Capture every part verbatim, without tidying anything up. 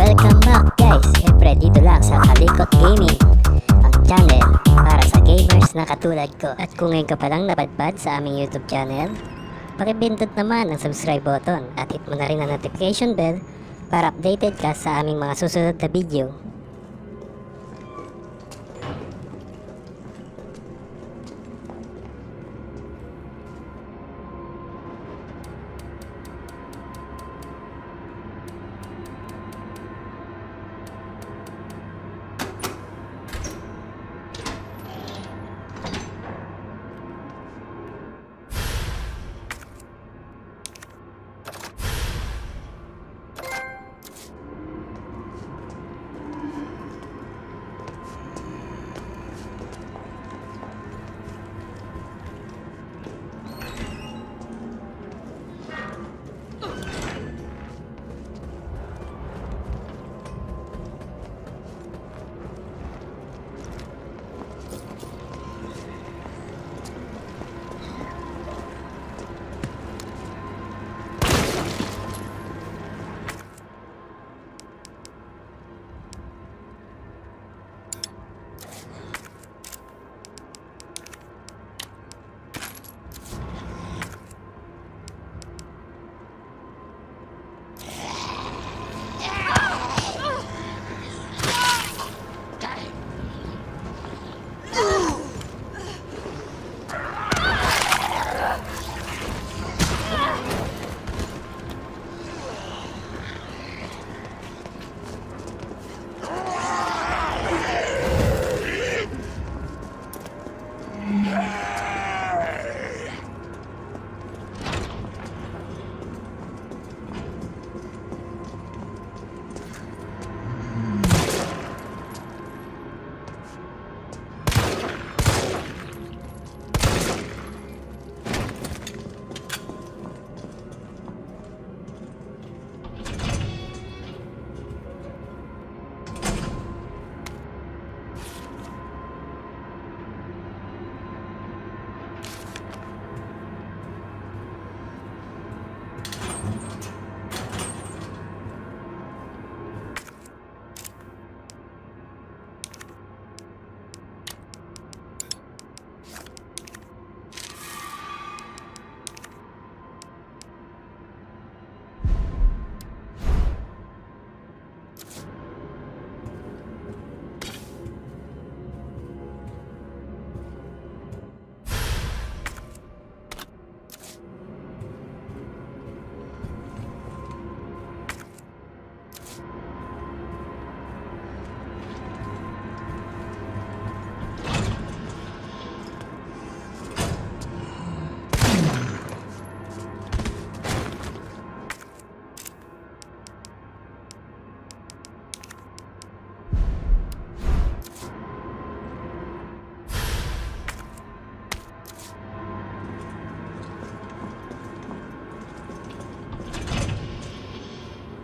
Welcome back guys, siyempre dito lang sa Calikot Gaming, ang channel para sa gamers na katulad ko. At kung ngayon ka palang napadpad sa aming YouTube channel, pakipindot naman ang subscribe button at hit mo na rin ang notification bell para updated ka sa aming mga susunod na video.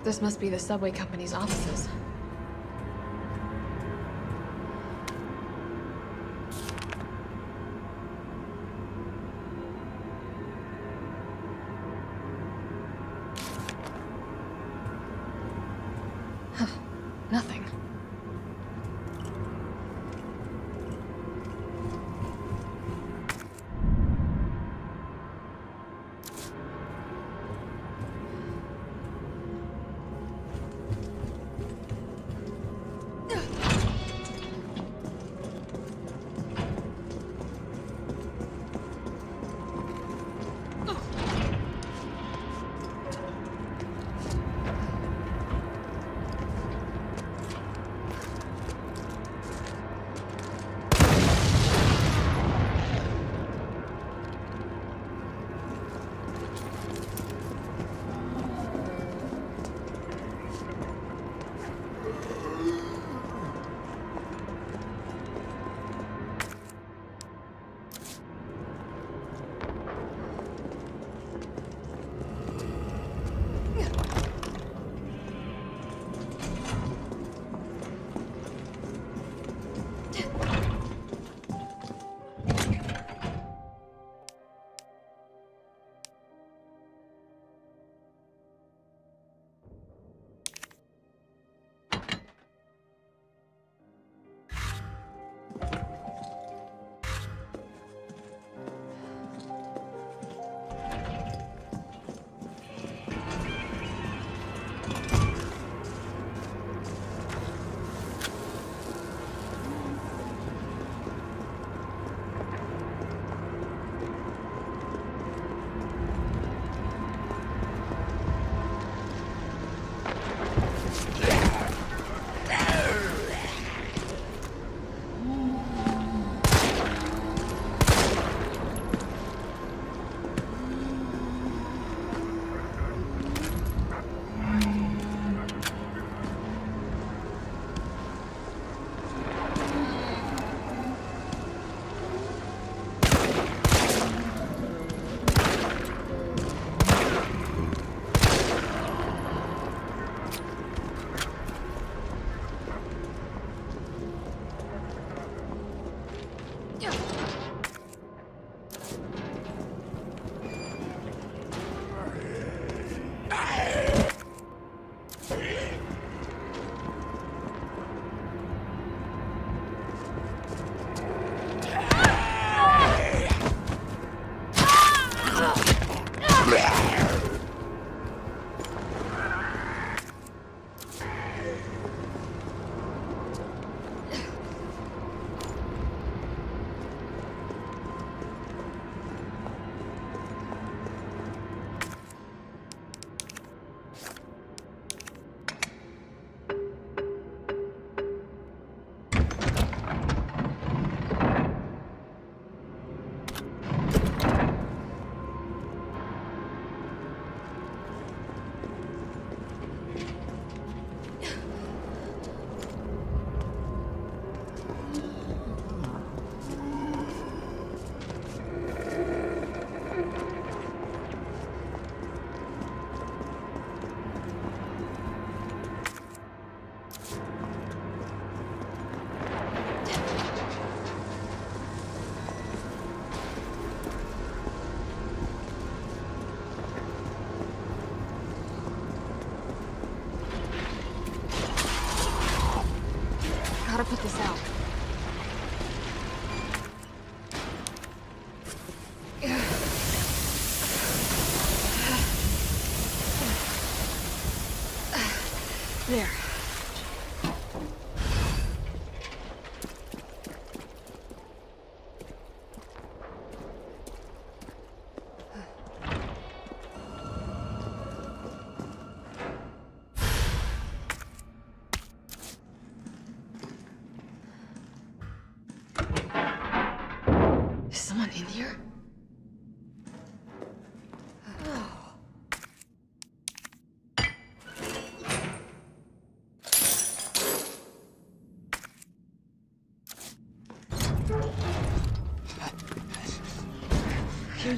This must be the subway company's offices. Huh. Nothing.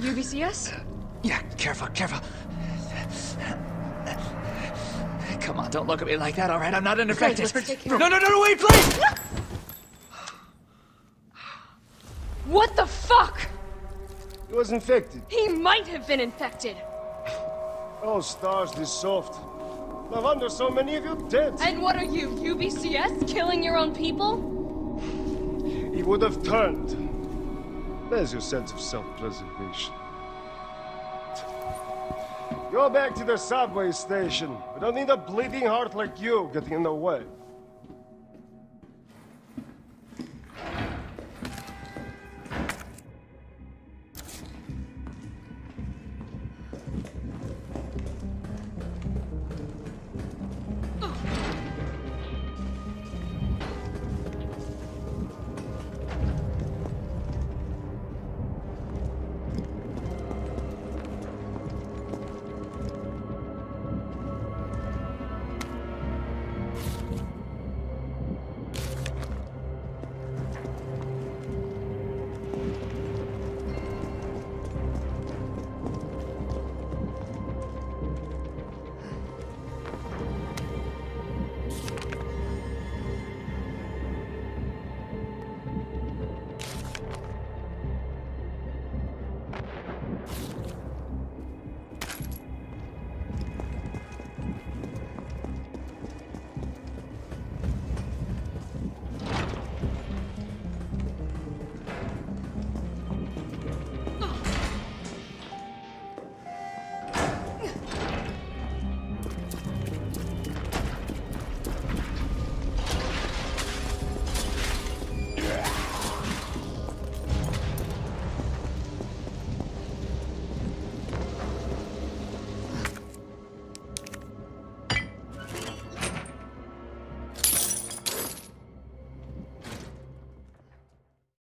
U B C S? Yeah, careful, careful. Come on, don't look at me like that, all right? I'm not infected. No, no, no, no, wait, please! No! What the fuck? He was infected. He might have been infected. Oh, stars, this soft. No wonder so many of you dead. And what are you, U B C S? Killing your own people? He would have turned. There's your sense of self-preservation. Go back to the subway station. We don't need a bleeding heart like you getting in the way.